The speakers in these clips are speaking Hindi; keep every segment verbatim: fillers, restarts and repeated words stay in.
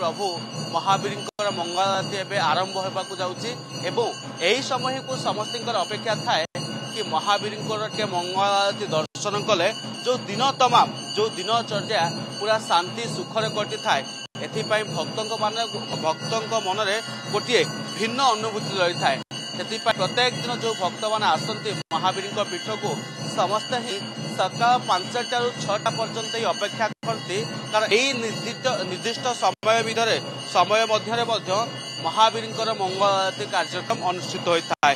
प्रभु महावीर मंगल आरती एवं आरंभ होगा जाऊँगी। समय को समस्त अपेक्षा थाए कि महावीर मंगल आरती दर्शन कले जो दिन तमाम जो दिनचर्या पूरा शांति सुखरे कटि थाए एथिपाई भक्त मान भक्त मन में गोटे भिन्न अनुभूति रही थाए। प्रत्येक दिन जो भक्त मैंने आसती महावीर पीठ को समस्ते ही सकाल पांचटा रु छा पर्यंत ही अपेक्षा करती कारण यही निर्दिष्ट समय भर समय मध्य महावीर मंगल आरती कार्यक्रम अनुष्ठित होता है।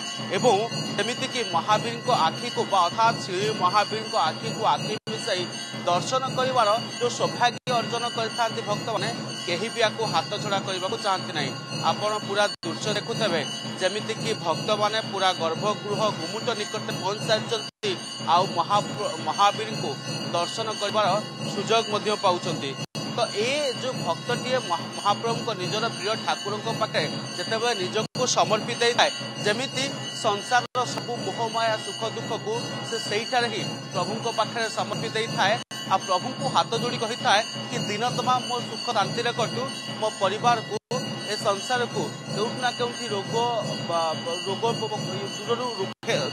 एमती कि महावीर आखि को अर्थात श्री महावीर आखि को आखि मिसाई दर्शन कर जो सौभाग्य अर्जन कर भक्त मैंने कहीं भी आपको हाथ छड़ा करने चाहती नहीं। आपड़ पूरा दृश्य देखुथे जमीती कि भक्त मैंने पूरा गर्भगृह गुमुट निकट पहुंच सारी महा महावीर को दर्शन करजोग पाँच। तो ये जो भक्त टीए महाप्रभु निजर प्रिय ठाकुर पाखे जिते निजक समर्पित है जमीती संसार सब मोहमाया सुख दुख को से ही प्रभु पाखे समर्पित थाए। आ प्रभु को हाथ जोड़ी कही थाए कि दिन तमाम मो सुख शांति कटू मो परिवार को ए संसार को कौटना कौटी रोग रोग दूर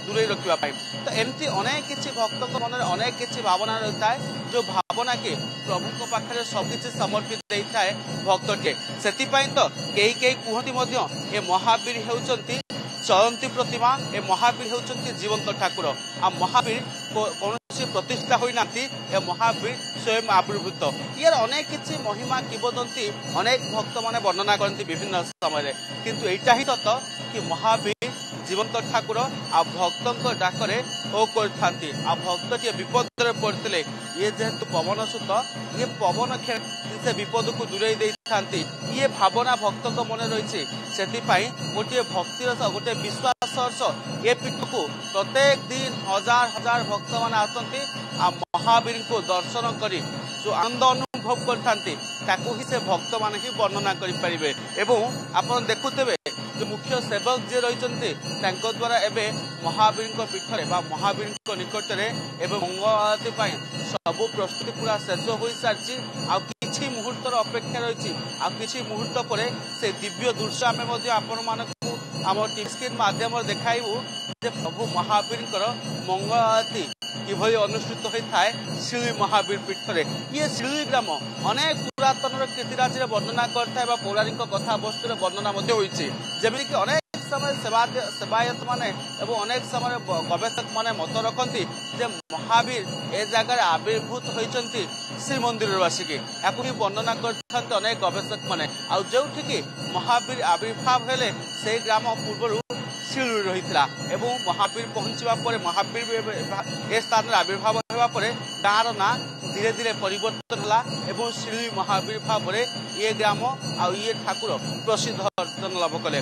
दूरे रखापी। तो एमती अनेक किसी भक्त मन में अनेक किसी भावना रहता है जो भावना के प्रभु पाखे सबकि समर्पित है भक्त टे से तो कई कई कहती महावीर होती चलती प्रतिमा ए महावीर होती जीवंत ठाकुर आ महावीर कौन प्रतिष्ठा होना महावीर स्वयं आविर्भूत यार अनेक किसी महिमा किंवदंती अनेक भक्त मैंने वर्णना करती विभिन्न समय किंतु एटा ही सत कि महावीर जीवंत ठाकुर आ भक्त डाकरे ओ करते आ भक्त टी विपद में पड़ते ये जेहेतु पवन सुत ये पवन खेल से विपद को दूरे देती ये भावना भक्त मन रही से गोटे भक्ति रस गोटे विश्वास रस ये पीठ को प्रत्येक दिन हजार हजार भक्त मान आसती आ महावीर को दर्शन कर जो आनंद अनुभव करते भक्त मान ही वर्णना करें। एवं देखुथे जो मुख्य सेवक जी रही द्वारा एवं महावीर पीठ महावीर निकट में एवं मंगल आरती सब प्रस्तुति पूरा शेष हो सारी आ किसी मुहूर्त अपेक्षा रही आ किसी मुहूर्त पर से दिव्य दृश्य आम आम टीस्क्रीन मध्यम देखाइबू प्रभु महावीर मंगल आरती किभली अनुष्ठित होता है श्री महावीर पीठ में। ये श्री ग्राम अनेक पुरातन कीर्तिराज वर्णना करता है पौराणिक कथा वस्तु वर्णना जमी कि अनेक समय सेवायत माने एवं अनेक समय गवेषक माने मत रखती महावीर ए जगार आविर्भूत होती श्रीमंदिर आसिकी आपको वर्णना करते अनेक गवेषक माने जो महावीर आविर्भाव हेले से ग्राम पूर्व शिलु रही एवं महावीर पहुंचवा पर महावीर ए स्थान आविर्भाव होगापर गाँव ना धीरे धीरे परिवर्तन होला एवं श्री महावीर भाव में ये ग्राम आ ये ठाकुर प्रसिद्ध अर्जन लाभ कले।